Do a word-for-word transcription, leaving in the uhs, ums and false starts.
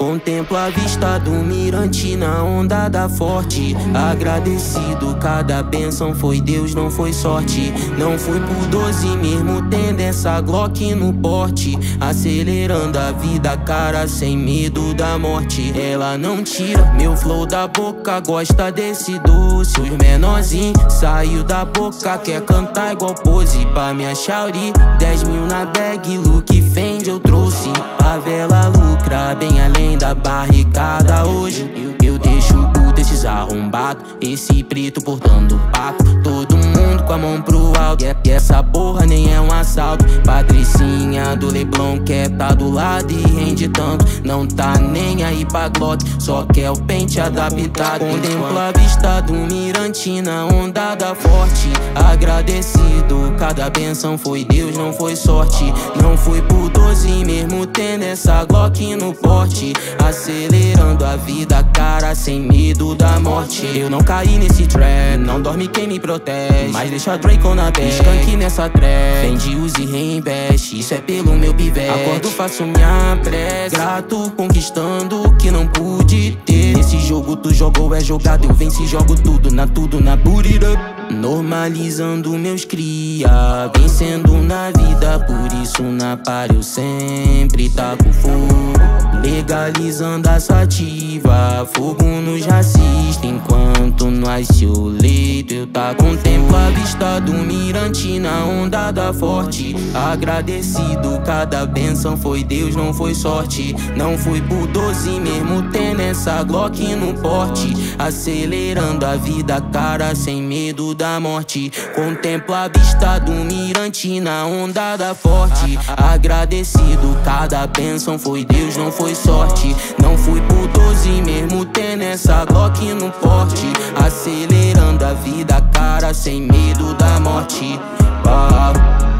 Contemplo a vista do mirante na onda da forte. Agradecido, cada bênção foi Deus, não foi sorte. Não fui por doze mesmo tendo essa Glock no porte. Acelerando a vida, cara, sem medo da morte. Ela não tira meu flow da boca, gosta desse doce. Os menorzinho saiu da boca, quer cantar igual pose. Pra me achauri, dez mil na bag, look vende, eu trouxe. A vela lucra bem além da barricada hoje. Eu deixo o cu desses arrombados, esse preto portando paco. Todo mundo com a mão pro alto, e essa porra nem é um assalto. Patricinha do Leblon quer tá do lado e rende tanto. Não tá nem aí pra glock, só quer o pente adaptado. Contemplo a vista do mirante na onda da forte. Agradecido, cada benção foi Deus, não foi sorte. Não fui por doze mesmo tendo essa Glock no porte. Acelerando a vida, cara, sem medo da morte. Eu não caí nesse trap, não dorme quem me protege, mas deixa Draco na bag, skunk nessa trap, vende, use e reinveste, isso é pelo meu pivete. Acordo, faço minha prece, grato, conquistando o que não pude ter. Nesse jogo tu jogou, é jogado, eu venci, jogo tudo, na tudo, na burira. Normalizando meus cria, vencendo na vida, por isso na par eu sempre taco fogo. Legalizando a sativa, fogo nos racistas, enquanto nós se o leito eu tá. Contemplo a vista do mirante na onda da forte. Agradecido, cada benção foi Deus, não foi sorte. Não fui por doze mesmo tendo essa Glock no porte. Acelerando a vida, cara, sem medo da morte. Contemplo a vista do mirante na onda da forte. Agradecido, cada benção foi Deus, não foi sorte. Não fui por doze mesmo tendo essa Glock no porte. Acelerando a vida, cara, sem medo da morte. Ah.